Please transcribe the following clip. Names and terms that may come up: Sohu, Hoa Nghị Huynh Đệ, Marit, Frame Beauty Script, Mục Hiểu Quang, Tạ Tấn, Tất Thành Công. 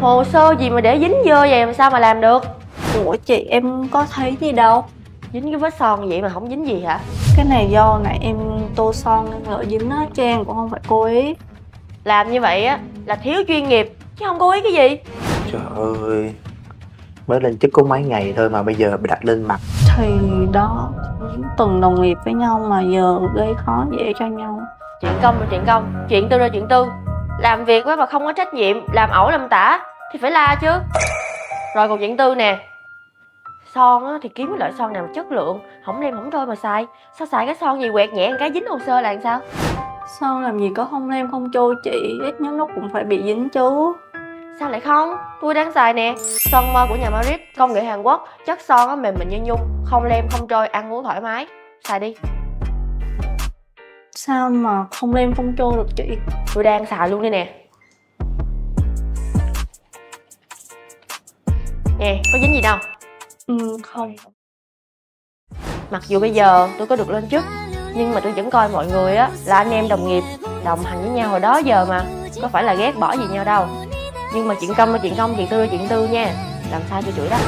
Hồ sơ gì mà để dính vô vậy mà sao mà làm được? Ủa chị, em có thấy gì đâu. Dính cái vết son vậy mà không dính gì hả? Cái này do nãy em tô son nên lỡ dính á, chứ em cũng không phải cố ý. Làm như vậy á là thiếu chuyên nghiệp chứ không cố ý cái gì. Trời ơi, mới lên chức có mấy ngày thôi mà bây giờ bị đặt lên mặt. Thì đó, từng đồng nghiệp với nhau mà giờ gây khó dễ cho nhau. Chuyện công là chuyện công, chuyện tư là chuyện tư. Làm việc quá mà không có trách nhiệm, làm ẩu làm tả thì phải la chứ. Rồi còn chuyện tư nè, son á, thì kiếm cái loại son nào mà chất lượng, không lem không thôi mà xài. Sao xài cái son gì quẹt nhẹ cái dính hồ sơ là làm sao? Son làm gì có không lem không trôi chị, ít nhất nó cũng phải bị dính chứ. Sao lại không? Tôi đang xài nè, son mơ của nhà Marit, công nghệ Hàn Quốc. Chất son á mềm mịn như nhung, không lem không trôi, ăn uống thoải mái. Xài đi. Sao mà không lem không trôi được chị? Tôi đang xài luôn đây nè. Nè, có dính gì đâu? Không. Mặc dù bây giờ tôi có được lên chức, nhưng mà tôi vẫn coi mọi người á là anh em đồng nghiệp, đồng hành với nhau hồi đó giờ mà, có phải là ghét bỏ gì nhau đâu. Nhưng mà chuyện công là chuyện công, chuyện tư nha. Làm sai tôi chửi đó.